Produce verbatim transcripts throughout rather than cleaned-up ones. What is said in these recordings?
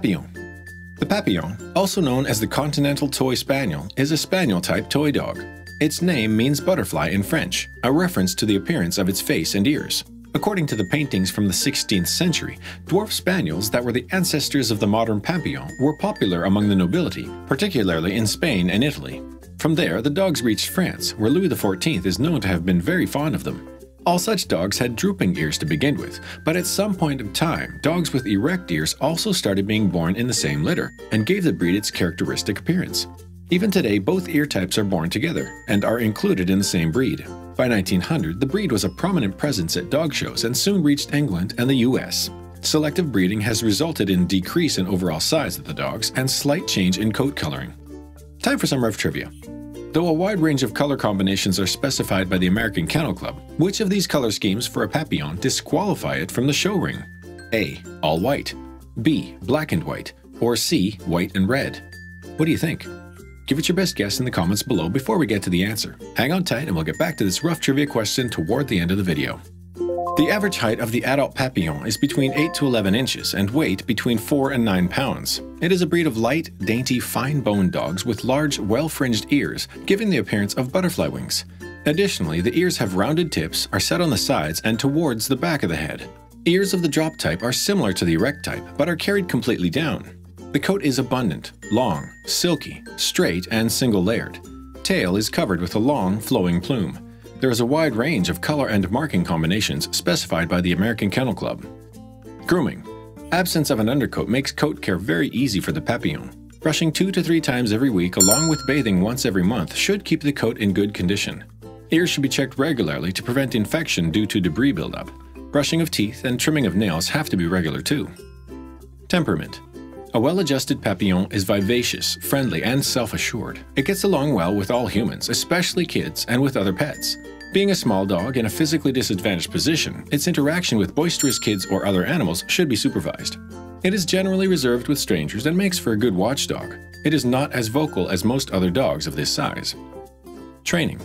Papillon. The Papillon, also known as the Continental Toy Spaniel, is a spaniel-type toy dog. Its name means butterfly in French, a reference to the appearance of its face and ears. According to the paintings from the sixteenth century, dwarf spaniels that were the ancestors of the modern Papillon were popular among the nobility, particularly in Spain and Italy. From there, the dogs reached France, where Louis the fourteenth is known to have been very fond of them. All such dogs had drooping ears to begin with, but at some point of time, dogs with erect ears also started being born in the same litter, and gave the breed its characteristic appearance. Even today, both ear types are born together, and are included in the same breed. By nineteen hundred, the breed was a prominent presence at dog shows and soon reached England and the U S. Selective breeding has resulted in decrease in overall size of the dogs and slight change in coat coloring. Time for some rough trivia. Though a wide range of color combinations are specified by the American Kennel Club, which of these color schemes for a Papillon disqualify it from the show ring? A. All white. B. Black and white. Or C. White and red. What do you think? Give it your best guess in the comments below before we get to the answer. Hang on tight and we'll get back to this rough trivia question toward the end of the video. The average height of the adult Papillon is between eight to eleven inches and weight between four and nine pounds. It is a breed of light, dainty, fine-boned dogs with large, well-fringed ears, giving the appearance of butterfly wings. Additionally, the ears have rounded tips, are set on the sides and towards the back of the head. Ears of the drop type are similar to the erect type, but are carried completely down. The coat is abundant, long, silky, straight, and single-layered. Tail is covered with a long, flowing plume. There is a wide range of color and marking combinations specified by the American Kennel Club. Grooming. Absence of an undercoat makes coat care very easy for the Papillon. Brushing two to three times every week along with bathing once every month should keep the coat in good condition. Ears should be checked regularly to prevent infection due to debris buildup. Brushing of teeth and trimming of nails have to be regular too. Temperament. A well-adjusted Papillon is vivacious, friendly, and self-assured. It gets along well with all humans, especially kids, and with other pets. Being a small dog in a physically disadvantaged position, its interaction with boisterous kids or other animals should be supervised. It is generally reserved with strangers and makes for a good watchdog. It is not as vocal as most other dogs of this size. Training.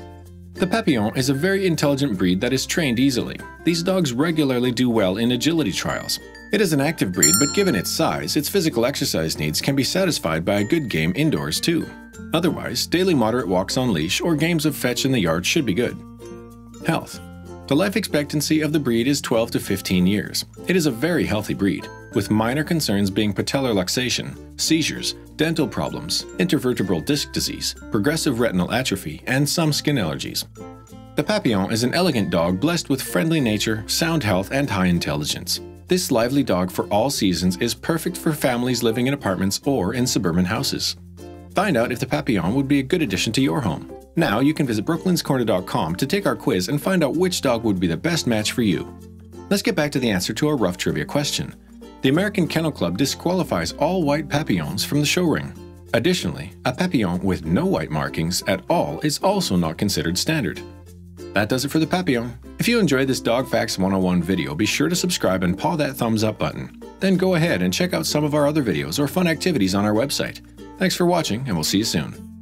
The Papillon is a very intelligent breed that is trained easily. These dogs regularly do well in agility trials. It is an active breed, but given its size, its physical exercise needs can be satisfied by a good game indoors too. Otherwise, daily moderate walks on leash or games of fetch in the yard should be good. Health. The life expectancy of the breed is twelve to fifteen years. It is a very healthy breed, with minor concerns being patellar luxation, seizures, dental problems, intervertebral disc disease, progressive retinal atrophy, and some skin allergies. The Papillon is an elegant dog blessed with friendly nature, sound health, and high intelligence. This lively dog for all seasons is perfect for families living in apartments or in suburban houses. Find out if the Papillon would be a good addition to your home. Now you can visit Brooklyns Corner dot com to take our quiz and find out which dog would be the best match for you. Let's get back to the answer to our rough trivia question. The American Kennel Club disqualifies all white Papillons from the show ring. Additionally, a Papillon with no white markings at all is also not considered standard. That does it for the Papillon. If you enjoyed this Dog Facts one oh one video, be sure to subscribe and paw that thumbs up button. Then go ahead and check out some of our other videos or fun activities on our website. Thanks for watching, and we'll see you soon.